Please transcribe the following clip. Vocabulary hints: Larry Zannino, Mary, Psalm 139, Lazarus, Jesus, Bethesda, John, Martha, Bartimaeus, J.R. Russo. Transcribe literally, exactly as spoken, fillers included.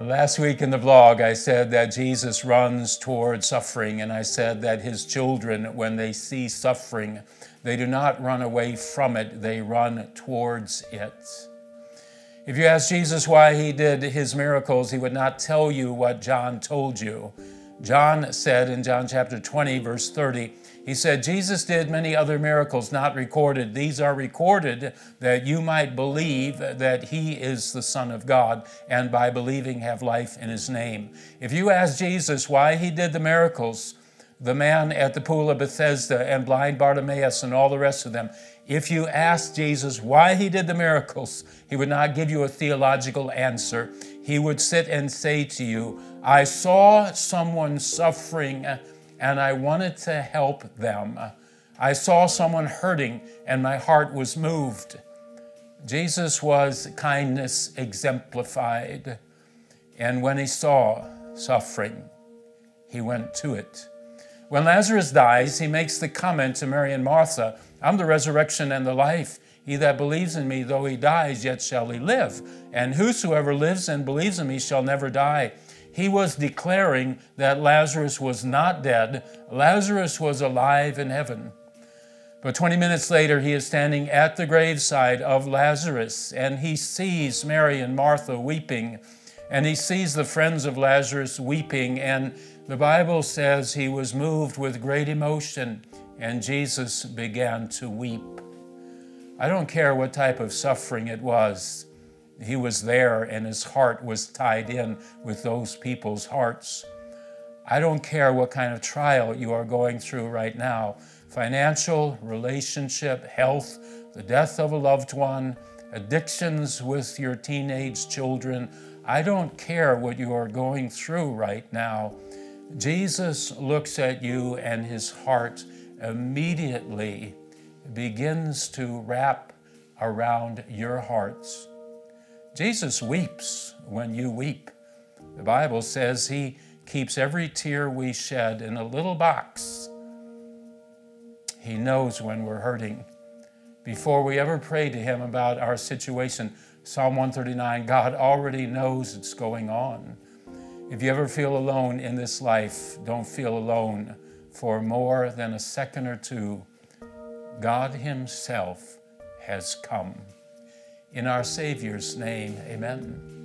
Last week in the vlog, I said that Jesus runs toward suffering, and I said that his children, when they see suffering, they do not run away from it, they run towards it. If you ask Jesus why he did his miracles, he would not tell you what John told you. John said in John chapter twenty, verse thirty, he said, Jesus did many other miracles not recorded. These are recorded that you might believe that he is the Son of God, and by believing have life in his name. If you ask Jesus why he did the miracles, the man at the pool of Bethesda and blind Bartimaeus and all the rest of them, if you ask Jesus why he did the miracles, he would not give you a theological answer. He would sit and say to you, I saw someone suffering and I wanted to help them. I saw someone hurting and my heart was moved. Jesus was kindness exemplified. And when he saw suffering, he went to it. When Lazarus dies, he makes the comment to Mary and Martha, I'm the resurrection and the life. He that believes in me, though he dies, yet shall he live. And whosoever lives and believes in me shall never die. He was declaring that Lazarus was not dead. Lazarus was alive in heaven. But twenty minutes later, he is standing at the graveside of Lazarus, and he sees Mary and Martha weeping, and he sees the friends of Lazarus weeping, and the Bible says he was moved with great emotion, and Jesus began to weep. I don't care what type of suffering it was. He was there and his heart was tied in with those people's hearts. I don't care what kind of trial you are going through right now. Financial, relationship, health, the death of a loved one, addictions with your teenage children. I don't care what you are going through right now. Jesus looks at you and his heart immediately begins to wrap around your hearts. Jesus weeps when you weep. The Bible says he keeps every tear we shed in a little box. He knows when we're hurting. Before we ever pray to him about our situation, Psalm one thirty-nine, God already knows it's going on. If you ever feel alone in this life, don't feel alone for more than a second or two. God himself has come. In our Savior's name, amen.